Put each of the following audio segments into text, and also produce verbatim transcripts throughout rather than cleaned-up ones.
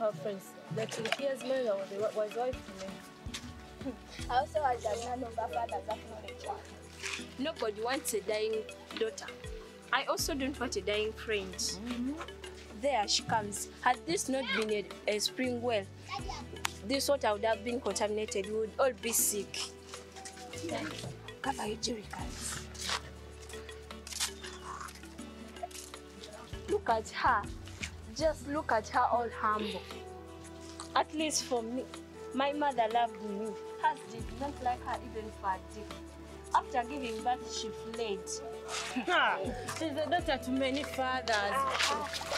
Her friends that in tears men or the was wife to me. I also had that none of our fathers after nobody wants a dying daughter. I also don't want a dying friend. Mm-hmm. There she comes. Had this not been a, a spring well, this water would have been contaminated. We would all be sick. Cover your jerry cans. Look at her. Just look at her, all humble. At least for me, my mother loved me. Hers did not like her even for a day. After giving birth, she fled. She's a daughter to many fathers. Ah, ah.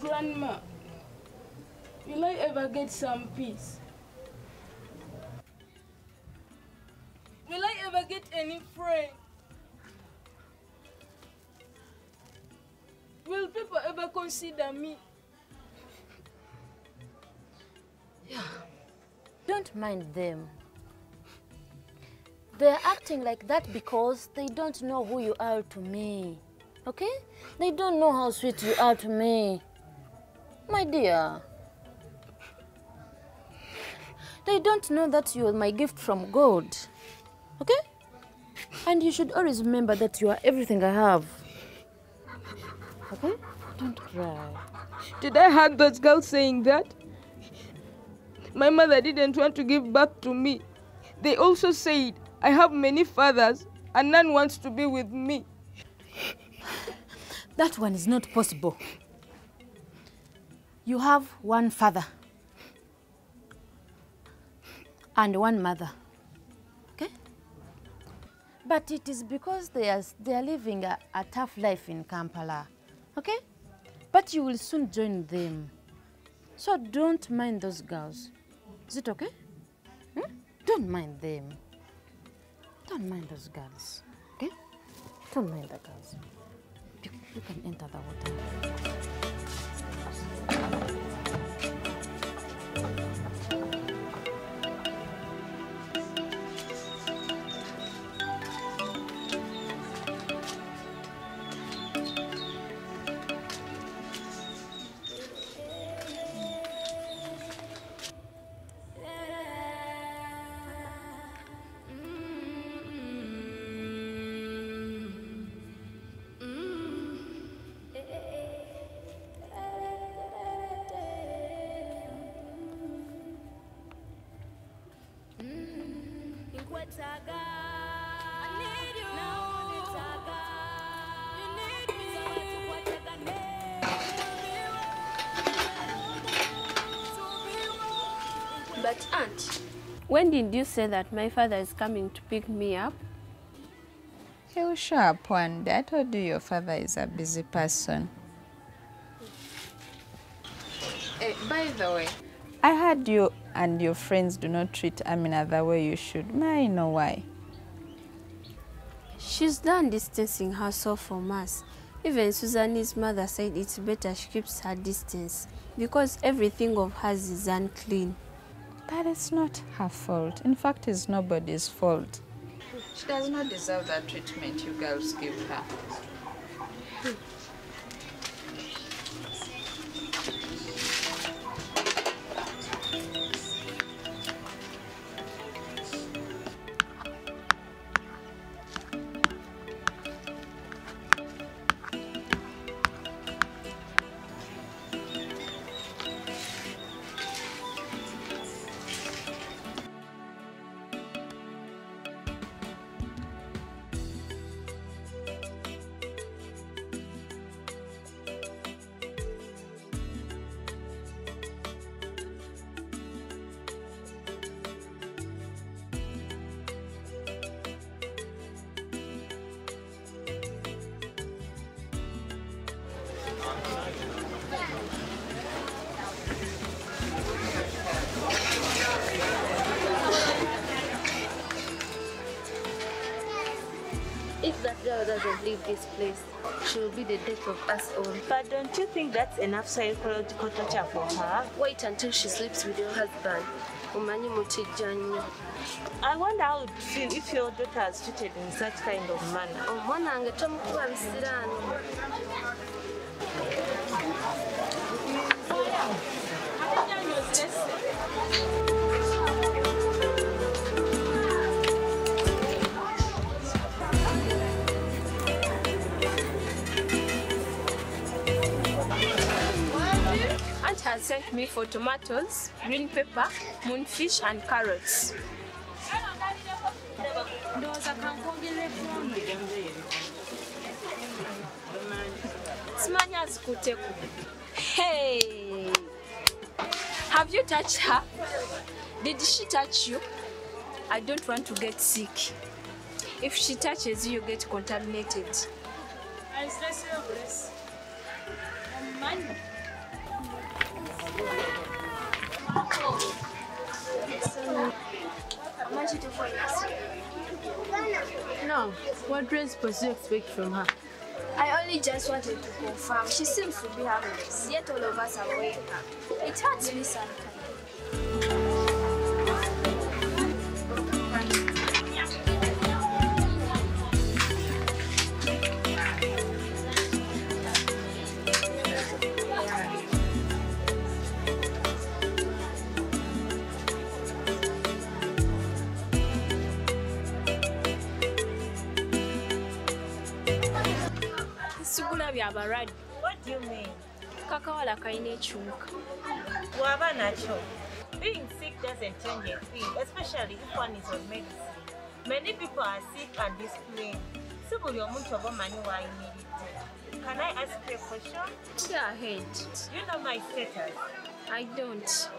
Grandma, will I ever get some peace? Will I ever get any friend? Will people ever consider me? Yeah. Don't mind them. They're acting like that because they don't know who you are to me. Okay? They don't know how sweet you are to me. My dear, they don't know that you are my gift from God, okay? And you should always remember that you are everything I have, okay? Don't cry. Did I hurt those girls saying that? My mother didn't want to give back to me. They also said, I have many fathers and none wants to be with me. That one is not possible. You have one father and one mother, okay? But it is because they are, they are living a, a tough life in Kampala, okay? But you will soon join them. So don't mind those girls. Is it okay? Hmm? Don't mind them. Don't mind those girls, okay? Don't mind the girls. You, you can enter the water. But Aunt, when did you say that my father is coming to pick me up? okay, we'll show up one day. I told you your father is a busy person. Hey, by the way, I heard you and your friends do not treat Amina the way you should. May I know why? She's done distancing herself from us. Even Susan's mother said it's better she keeps her distance because everything of hers is unclean. But it's not her fault. In fact, it's nobody's fault. She does not deserve that treatment you girls give her. Hmm. If that girl doesn't leave this place, she will be the death of us all. But don't you think that's enough psychological torture for her? Wait until she sleeps with your husband. I wonder how it would feel if your daughter has treated in such kind of manner. Oh, has sent me for tomatoes, green pepper, moonfish, and carrots. Hey! Have you touched her? Did she touch you? I don't want to get sick. If she touches you, you get contaminated. I stress your breast. I want you to find us. No, what response do you expect from her? I only just wanted to confirm. She seems to be harmless, yet all of us are weighing her. It hurts me sometimes. What do you mean? Being sick doesn't change a thing, especially if one is on medicine. Many people are sick and disciplined. Can I ask you a question? Yeah, ahead. Do you know my status? I don't.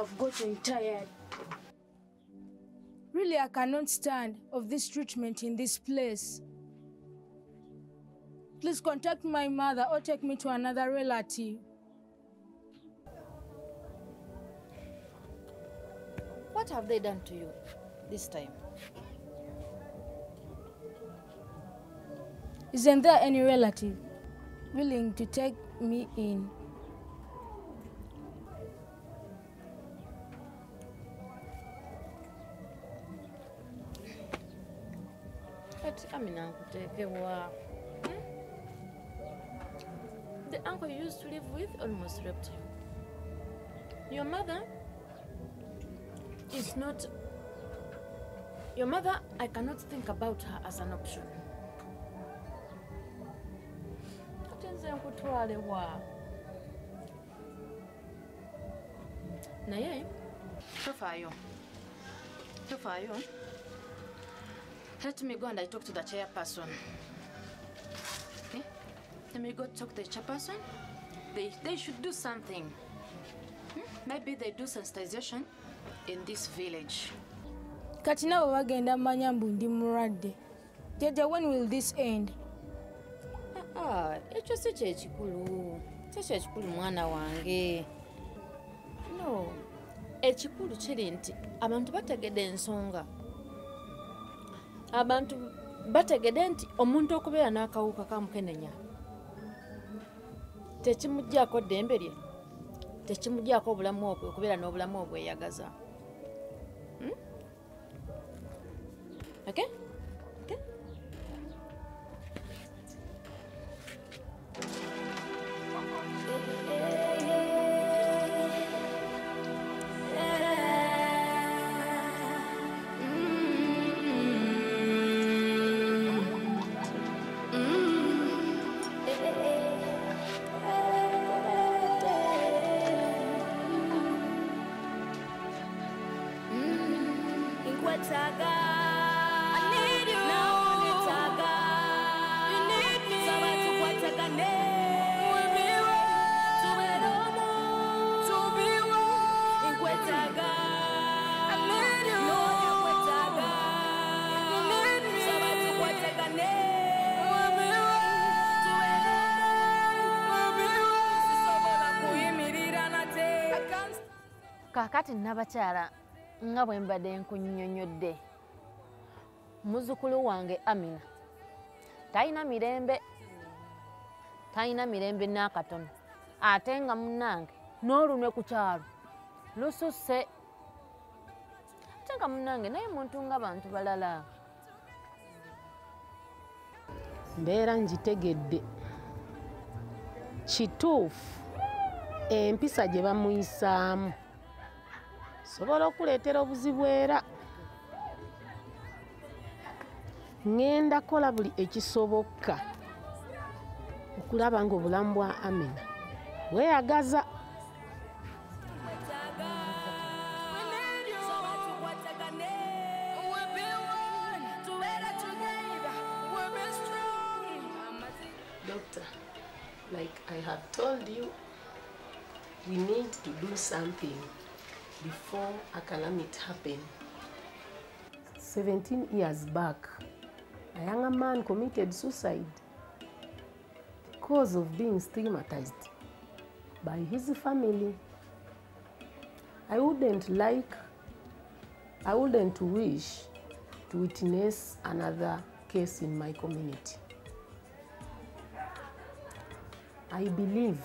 I've gotten tired. Really, I cannot stand of this treatment in this place. Please contact my mother or take me to another relative. What have they done to you this time? Isn't there any relative willing to take me in? The uncle you used to live with almost raped you. Your mother is not Your mother, I cannot think about her as an option. Naye, Tofayo. Tofayo. Let me go and I talk to the chairperson. Okay? Let me go talk to the chairperson. They, they should do something. Hmm? Maybe they do sensitization in this village. Katina wagenda manyambu ndi murade. Jaja, when will this end? Ah, echo se chekulu. Se chekulu mwana wange. No. Echikulu chiri nti abantu bategedde ensonga. Abantu bategedde nti omuntu okubeera n'akawuka ka mukenenya. Tekimuggyako ddembe lye. Tekimuggyako obulamu obwo okubeera n'obulamu obweyagaza. Hmm? Okay? Okay? Kakati nabakyala nga bwe mbadde nkunnyonnyodde muzukulu wange Amina tayina mirembe tayina mirembe n'akatono ate nga munnange n'olunwe ku kyalo lususse ate nga munnange naye muntu nga bantu balala mbeera ngitegedde kituufu empisa gye bamuyisaamu sobola okuleetera obuzibu era ngenda kola buli ekisoboka okulaba ng'obulamu bwa Amina bweyagaza. Doctor, like I have told you, we need to do something before a calamity happened. seventeen years back, a younger man committed suicide because of being stigmatized by his family. I wouldn't like, I wouldn't wish to witness another case in my community. I believe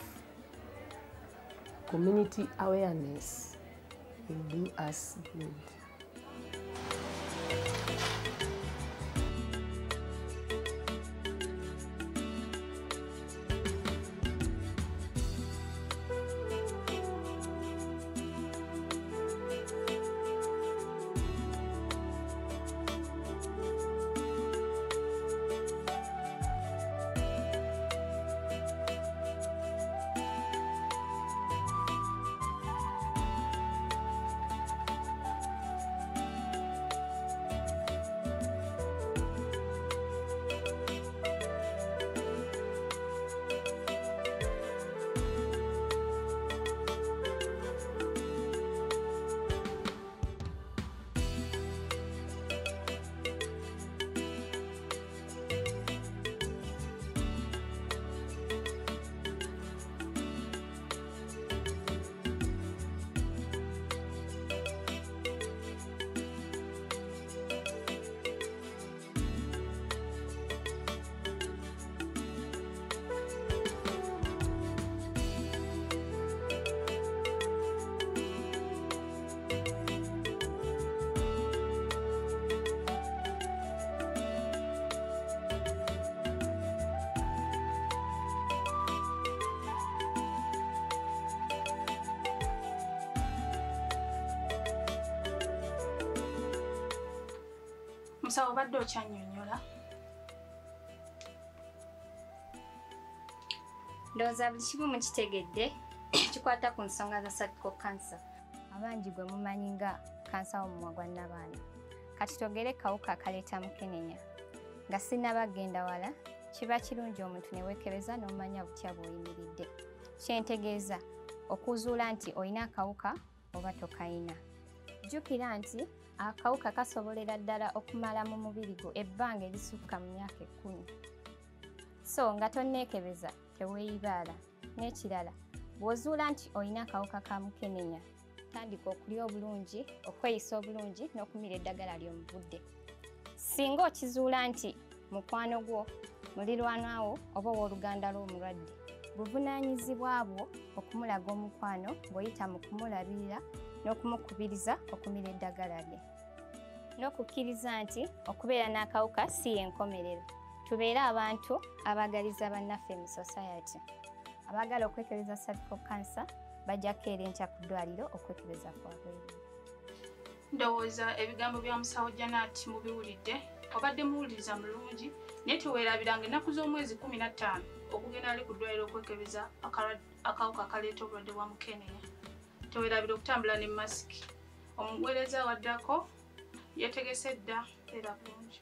community awareness will do us good. Omusawo badde okyannyonnyola. Ndowooza buli kimu mukitegedde ekikwata ku nsonga za cervical cancer. Abangi gwe mumanyi nga kansa w'omumwa gwa nnabaana. Kati togere kawuka akaleeta mukenenya. Nga sinnabagenda wala, kiba kirungi omuntu ne weekebeza n'omanya butya bw'oyimiridde. Kyentegeeza okuzuula nti olina akawuka oba tokayina. Jjukira nti akawuka kasobolera ddala okumala mu mubiri gwo ebbanga erisukka mu myaka ekkumi. So nga tonneekebeza teweeyibaala. N'ekirala, bw'ozuula nti olina akawuka ka mukenenya, tandika okulya obulungi, okweyisa obulungi n'okumira eddagala ly'omuvudde. Singa okizuula nti mukwano gwo, muliraanwa wo oba owooluganda lw'omulwadde, buvunaanyizibwa bwo okumulaga omukwano ng'oyita mu kumulabirira n'okumukubiriza okumira eddagala lye. N'okukkiriza nti okubeera n'akawuka si yenkomerero. Tubeere abantu abaagaliza bannaffe mu society. Abaagala okwekebeza cervical cancer bajja kkeera enkya ku ddwaliro okwekebeza kwabwe. Ndowooza ebigambo bya musawo Janet mubiwulidde, obadde muwuliriza mulungi, naye teweerabiranga ennaku z'omwezi kumi na ttaano okugenda ali ku ddwaliro okwekebeza akawuka akaleeta obulwadde bwa mukenenya. Teweerabira okutambula ne masiki. Omuweereza awaddako yeetegese dda era bulungi.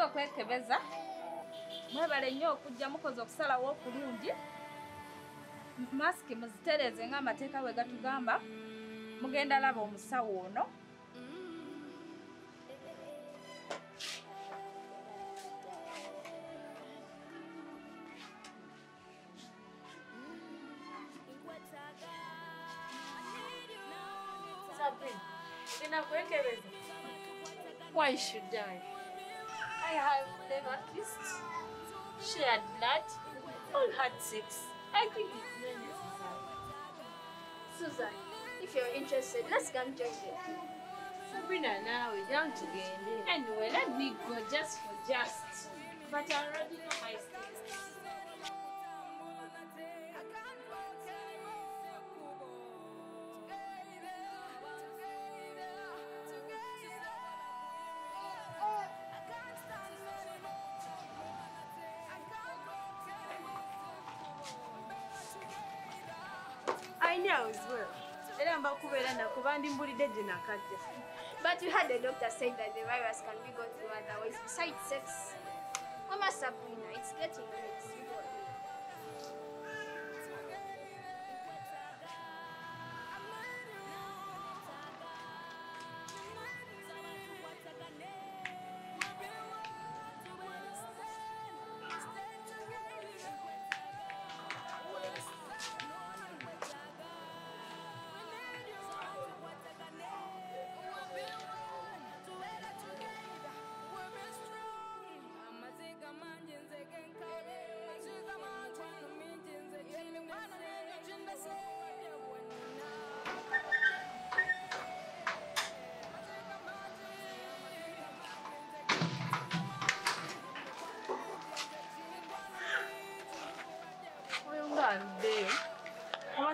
Okwekebeza mwebale nnyo okujja mukozi okusalawo okulungi, masiki muzitereze ng'amateeka bwe gatugamba, mugenda laba omusawo ono. Sabrina, ninakwekebeza. Why should I? I have never kissed, shared blood, or had sex. I think it's not necessary. Susan, if you're interested, let's come join you. Sabrina, now we're down together. Anyway, let me go just for just. But I already know my status. But you heard the doctor say that the virus can be gone through other ways besides sex. Mama Sabrina, it's getting late.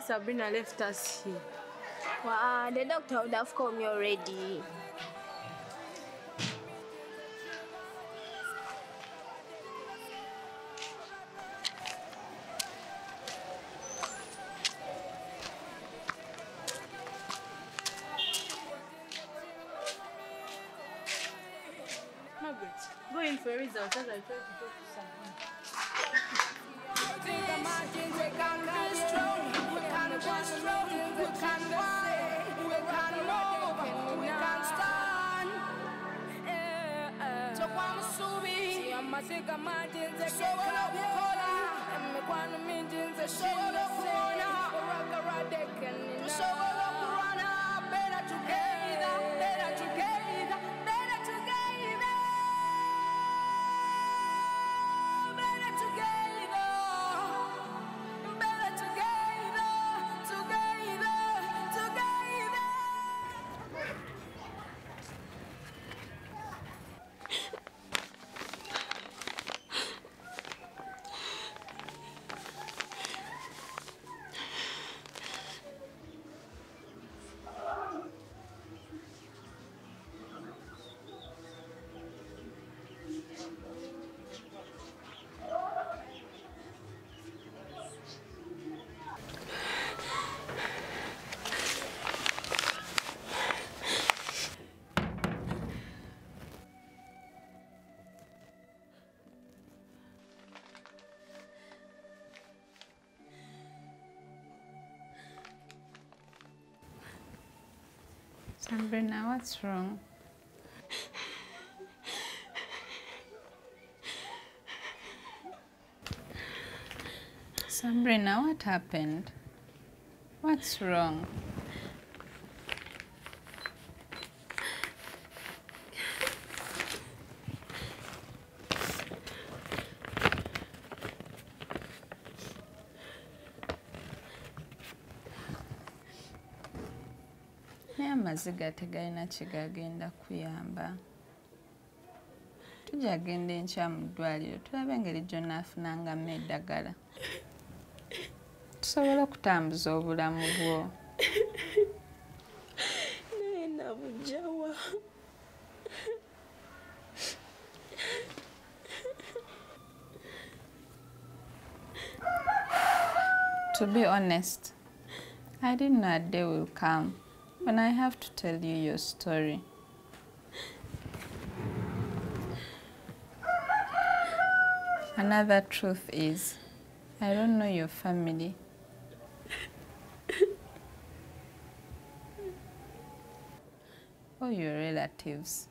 Sabrina left us here. Wow, the doctor would have called me already. Margaret, go in for a result as I try to talk to Sabrina. I sika majinze kekabona Mkwanu mijinze shini sena Kuraka radekenina Tushobola kurwana Better together, better together, better together Better together, better together, together, together Sabrina, what's wrong? Sabrina, what happened? What's wrong? Amaziga tegalina kyegagenda kuyamba. Tujja agenda enkya mu ddwaliro tulabe engeri gyonna afunangamu eddagala. Tusobola okutambuza obulamu bwo. Naye nabugjawa. To be honest, I didn't know a day will come. When I have to tell you your story. Another truth is, I don't know your family. Or your relatives.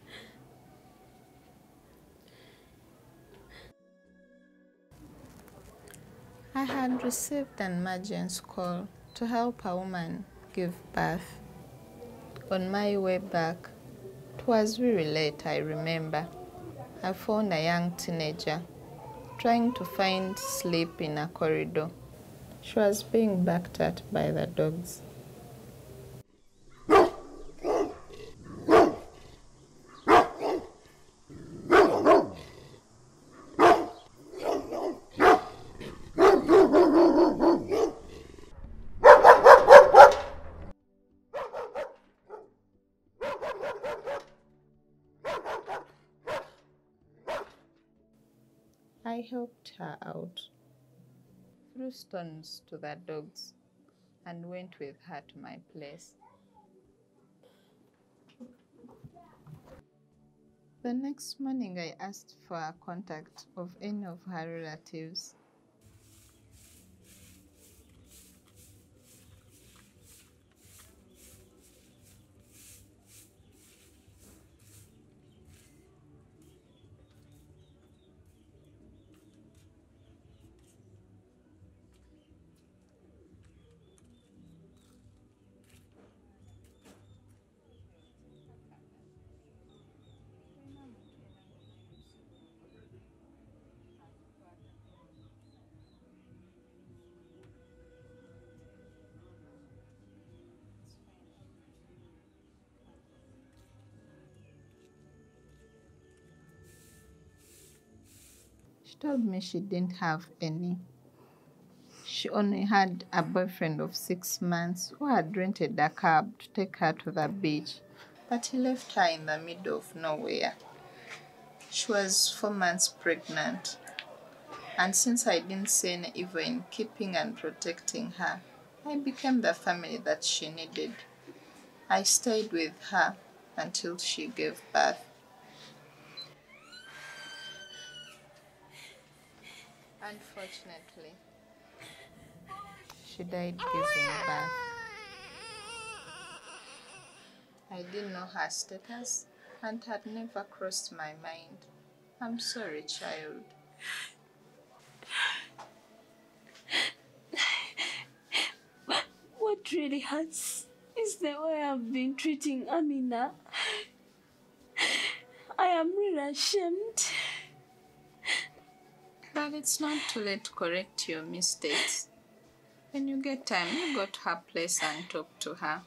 I had received an emergency call to help a woman give birth. On my way back, it was very late, I remember. I found a young teenager trying to find sleep in a corridor. She was being barked at by the dogs. I helped her out, threw stones to the dogs, and went with her to my place. The next morning I asked for a contact of any of her relatives. She told me she didn't have any. She only had a boyfriend of six months who had rented a cab to take her to the beach, but he left her in the middle of nowhere. She was four months pregnant, and since I didn't see any evil in keeping and protecting her, I became the family that she needed. I stayed with her until she gave birth. Unfortunately, she died giving birth. I didn't know her status and had never crossed my mind. I'm sorry, child. What really hurts is the way I've been treating Amina. I am really ashamed. But it's not too late to correct your mistakes. When you get time, you go to her place and talk to her.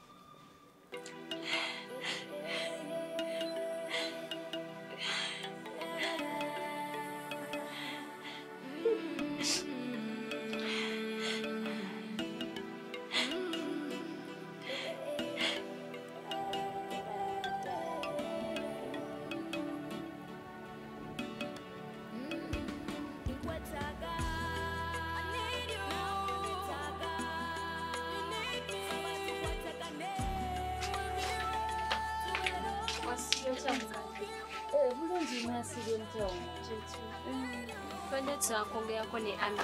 Amina.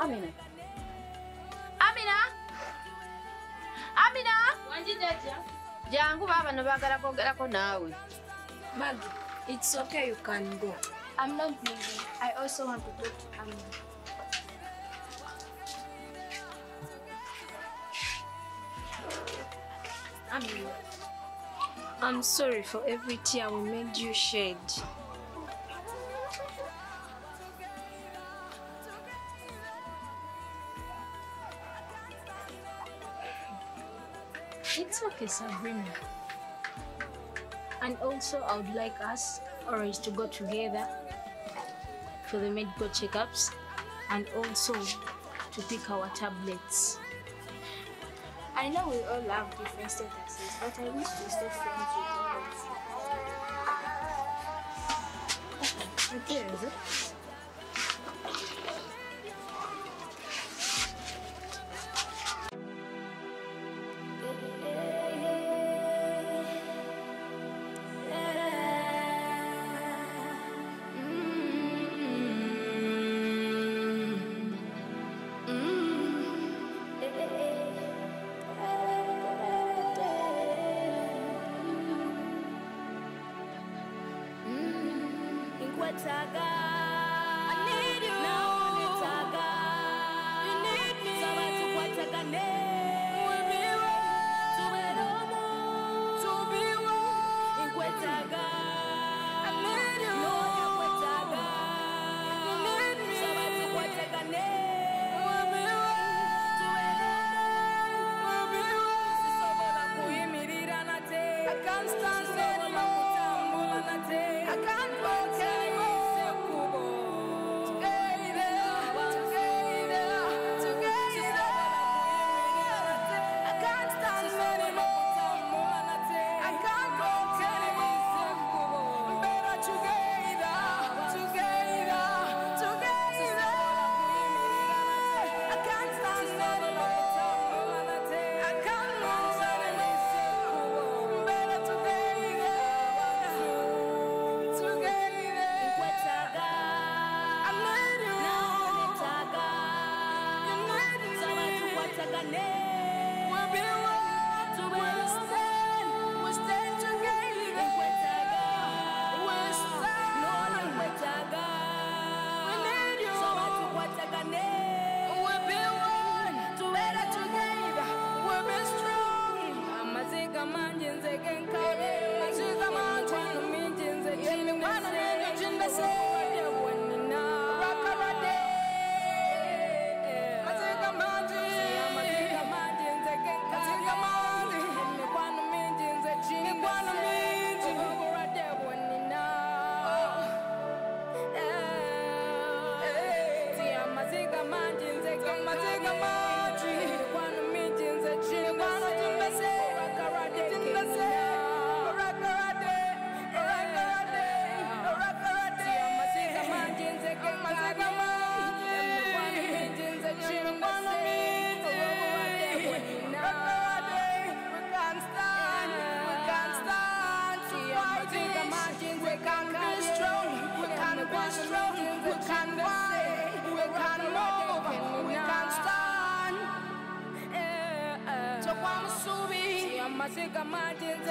Amina. Amina. Amina. Wanjijaja. Jangu baba no bagala kogerako nawe. Maggie, it's okay, you can go. I'm not leaving. I also want to go to Amina. Amina. I'm sorry for every tear we made you shed. It's okay, Sabrina. And also, I would like us, Orange, to go together for the medical checkups and also to pick our tablets. I know we all have different statuses, but I wish we stay friends with all. Okay, is it?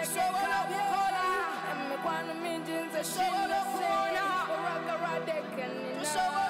So I love you, and Kwa na mijinze shenda sena Kwa raka radeka nina